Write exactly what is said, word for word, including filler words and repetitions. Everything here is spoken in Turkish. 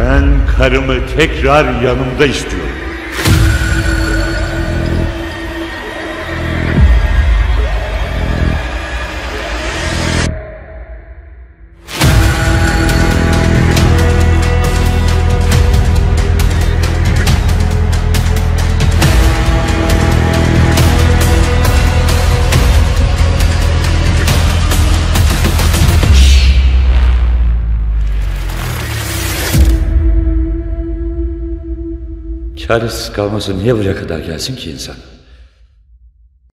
Ben karımı tekrar yanımda istiyorum. Çaresiz kalmasın, niye buraya kadar gelsin ki insan?